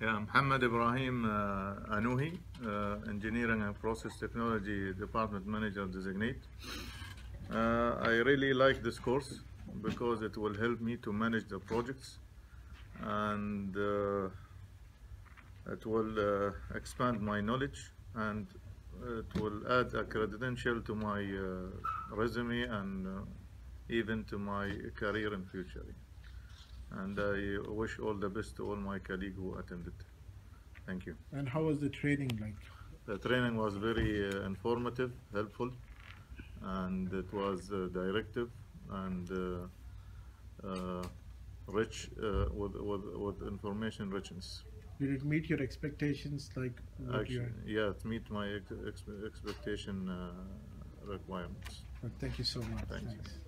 Yeah, Mohammed Ibrahim Anoohi, Engineering and Process Technology Department Manager Designate. I really like this course because it will help me to manage the projects, and it will expand my knowledge, and it will add a credential to my resume and even to my career in future. And I wish all the best to all my colleagues who attended. Thank you. And how was the training like? The training was very informative, helpful, and it was directive and rich with information richness. Did it meet your expectations? Like what yeah, it meet my expectation requirements. Well, thank you so much. Thank you.